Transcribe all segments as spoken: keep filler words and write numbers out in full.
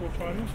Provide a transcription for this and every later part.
quarterfinals.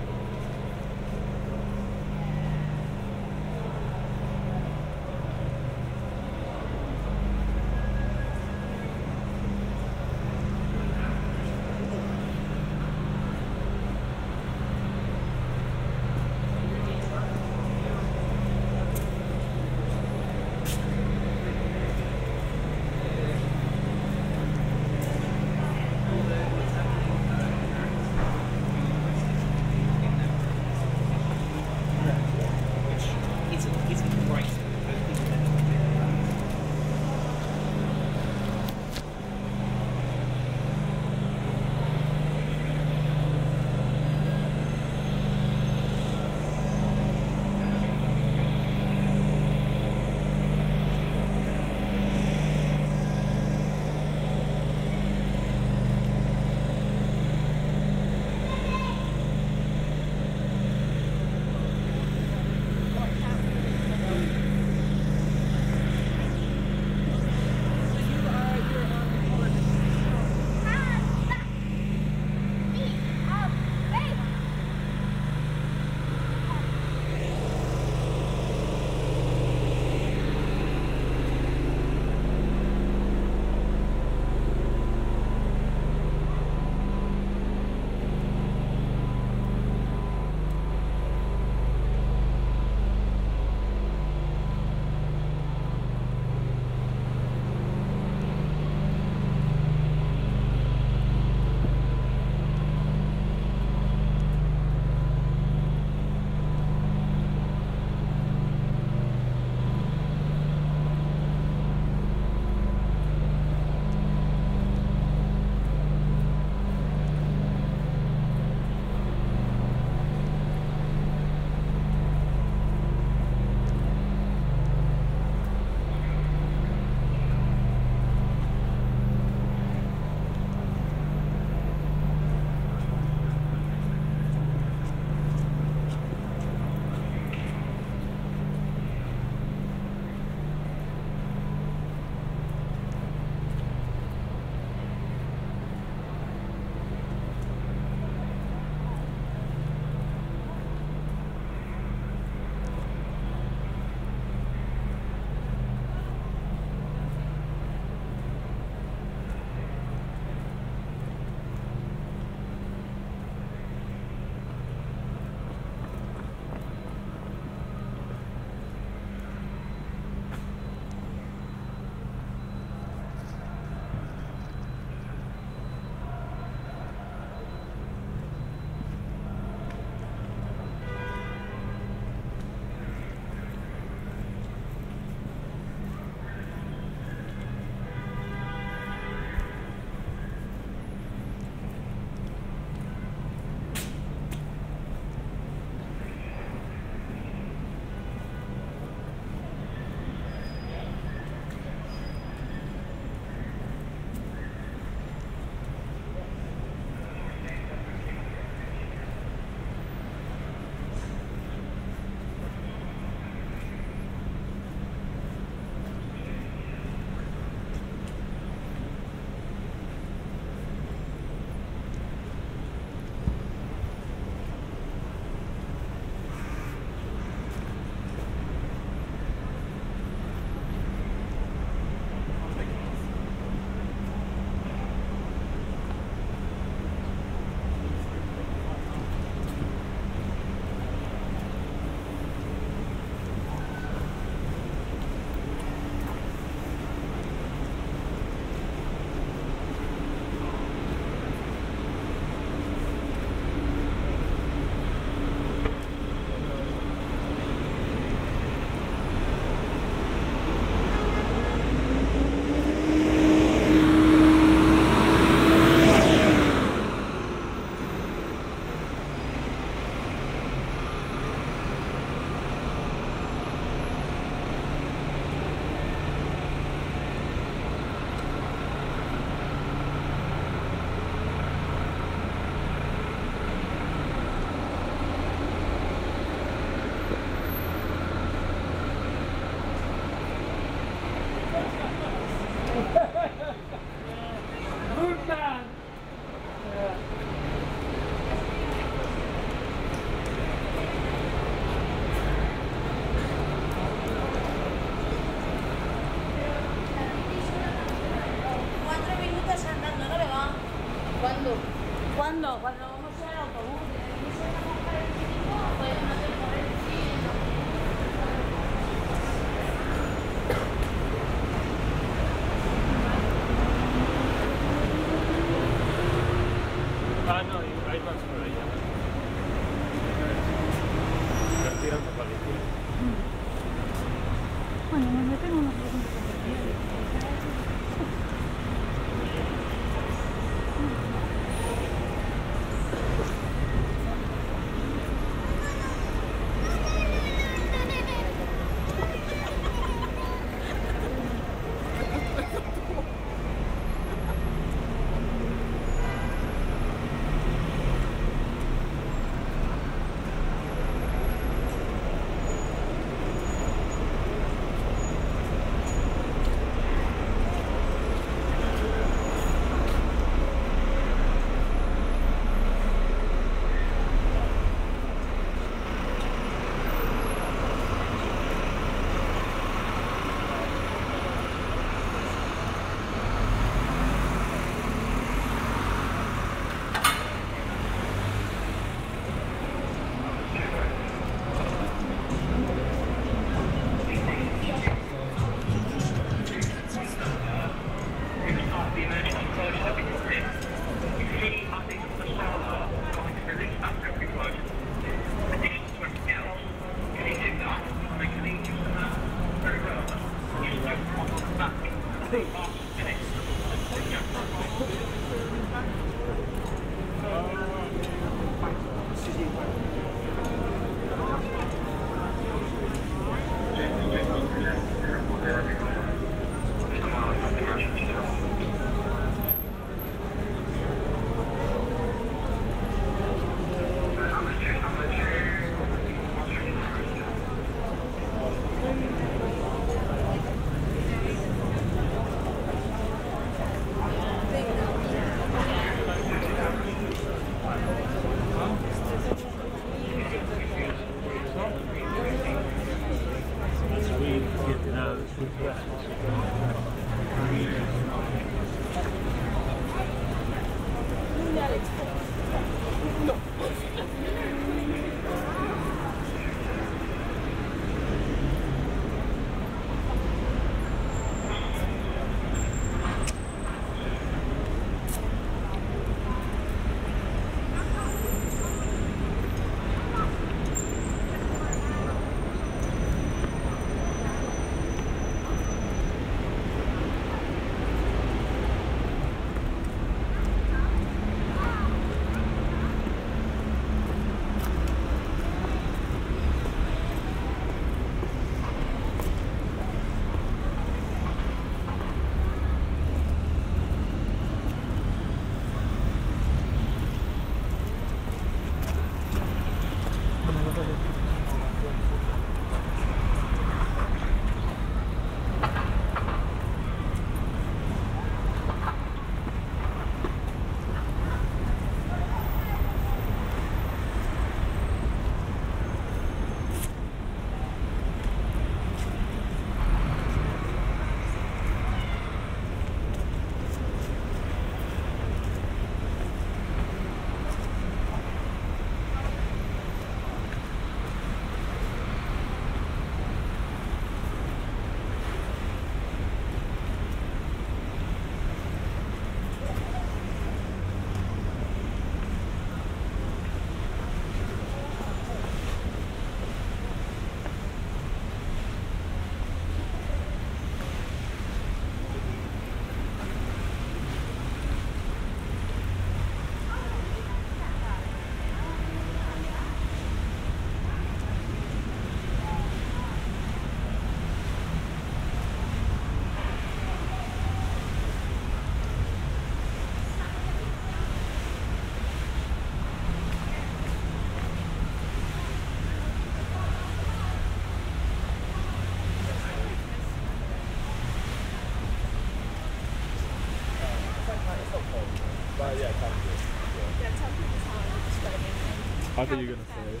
I thought you were gonna say it.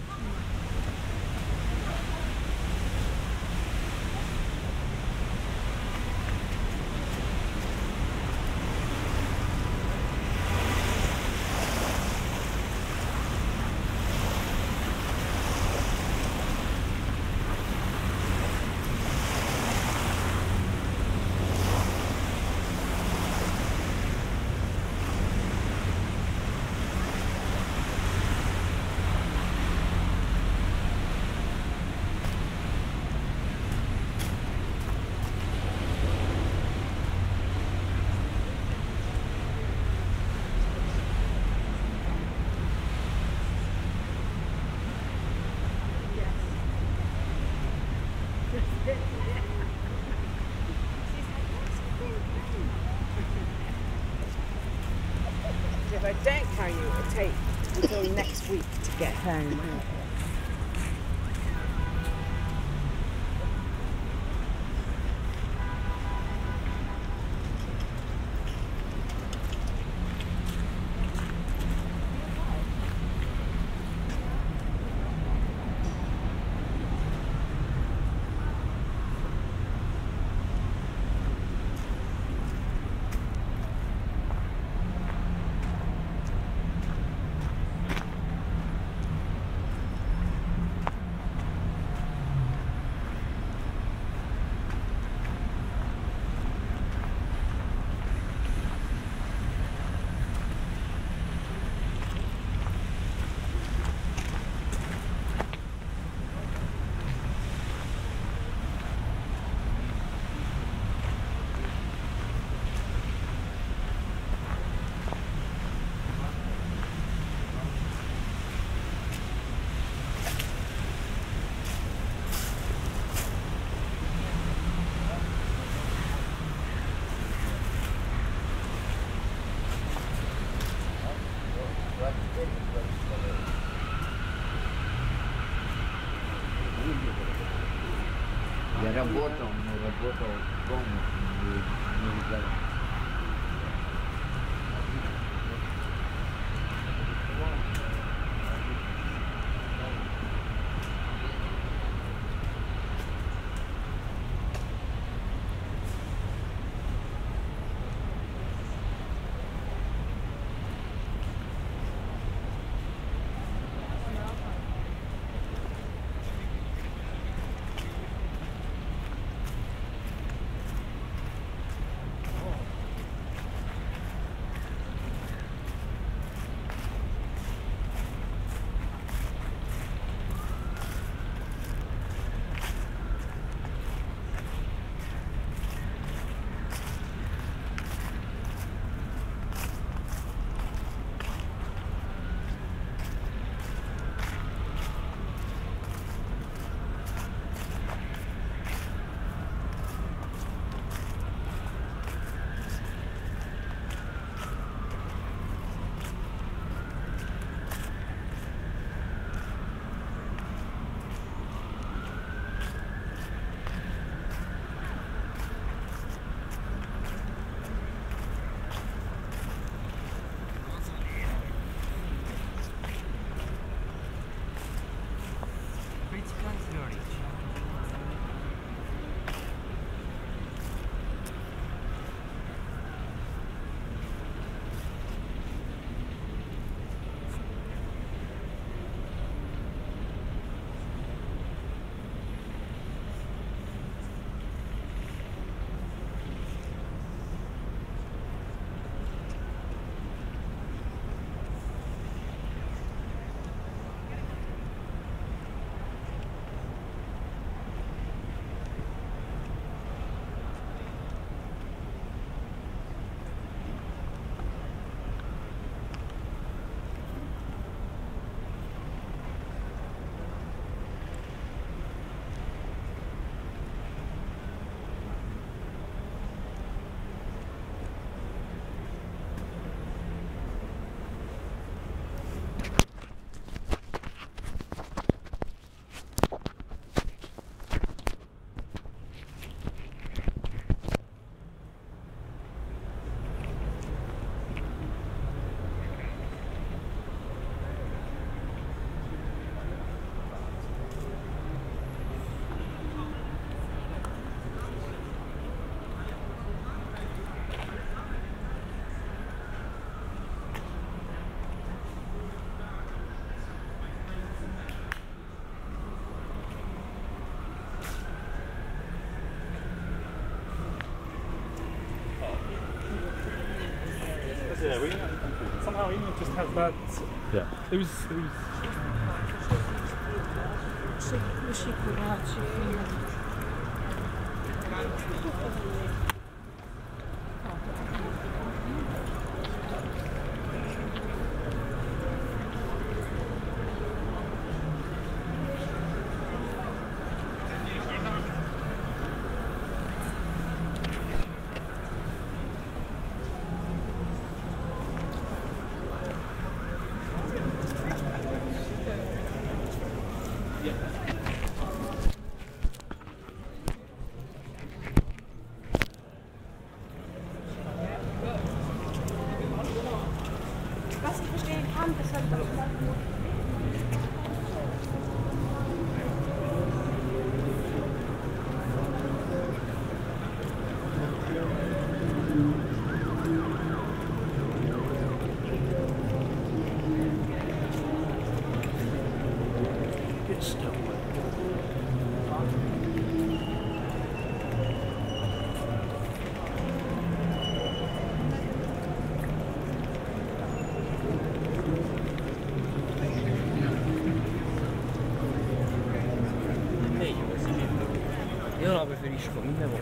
If I don't carry you, it'll take until next week to get home. Я работал, но работал дома, не легально. Yeah, we somehow England just has that. Yeah. It was. It was... Eu l-am preferit și pe mine, bă.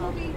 movie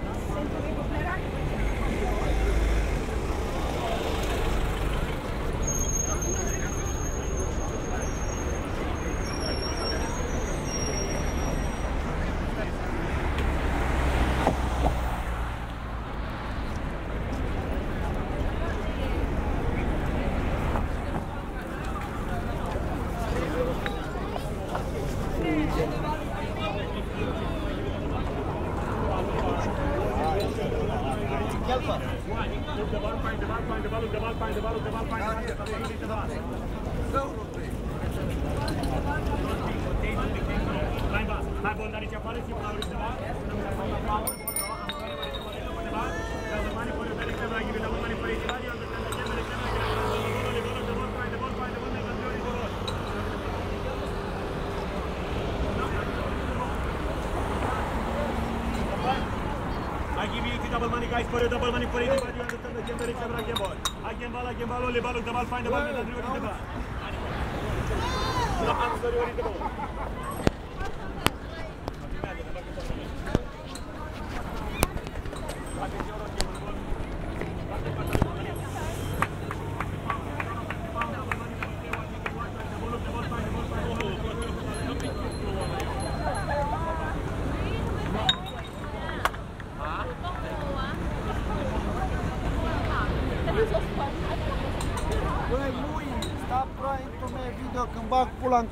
guys, put a double money for it. I can ball, I can ball, only ball, the ball, find the ball, and do it. I'm sorry, the ball. În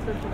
Thank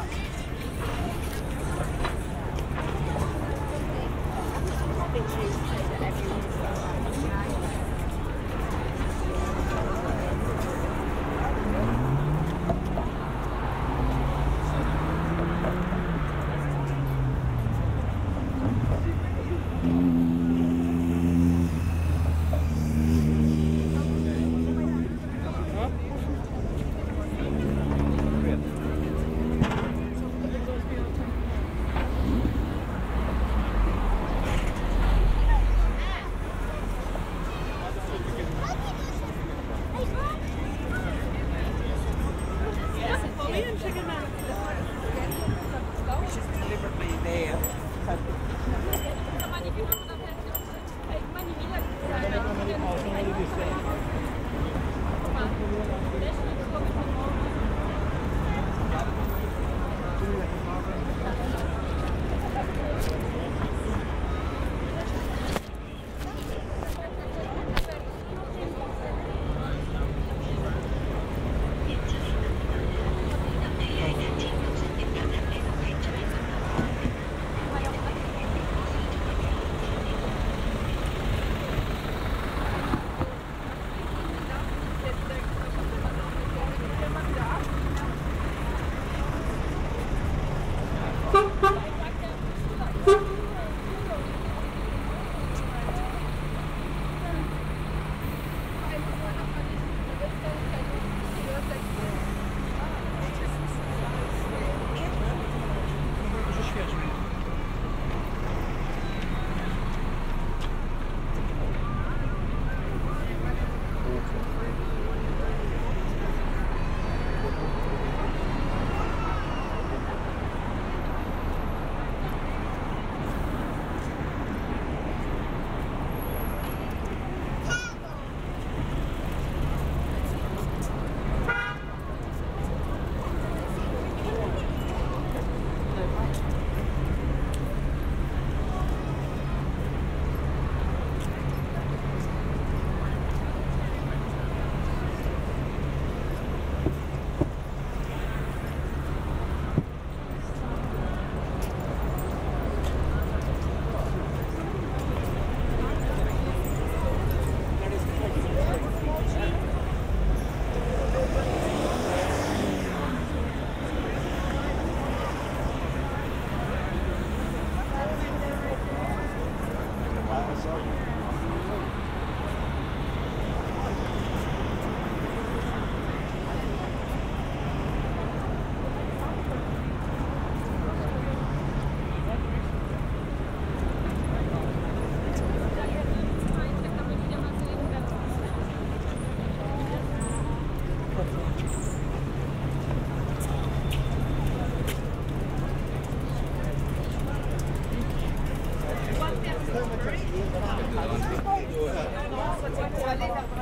you.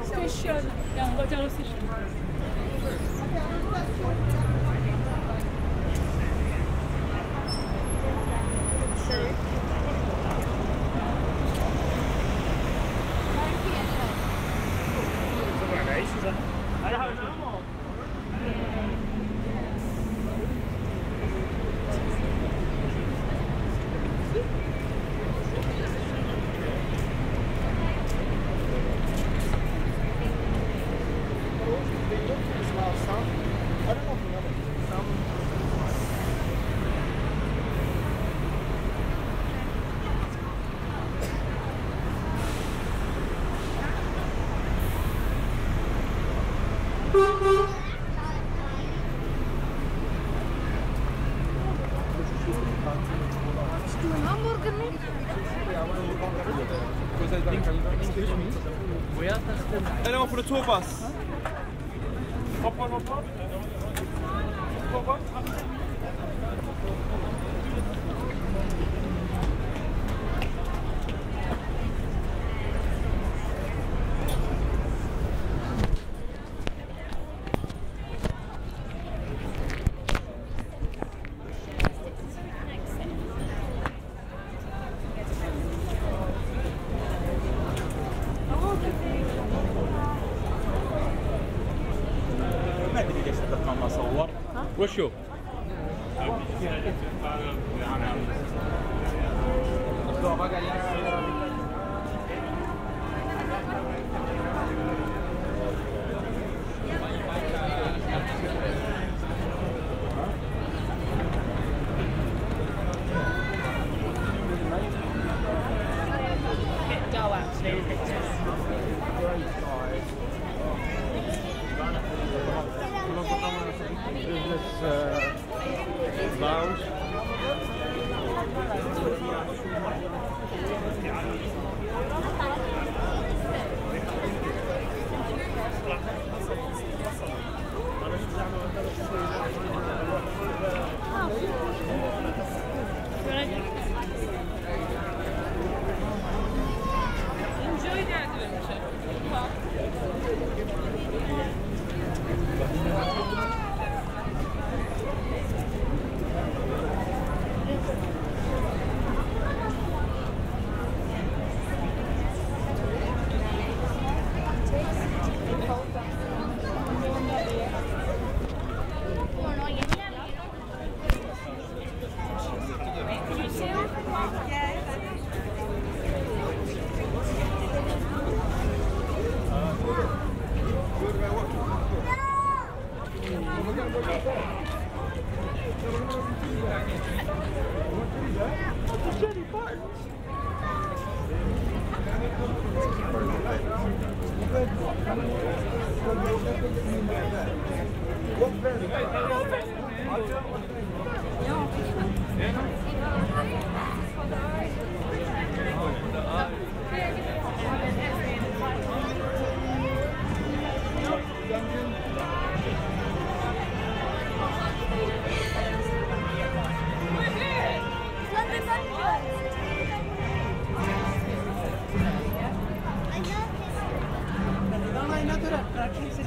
Station. Yeah, on va faire le station. Anyone for the tour bus? Huh? Hop on, hop on. Hop on. وشو؟ Gracias.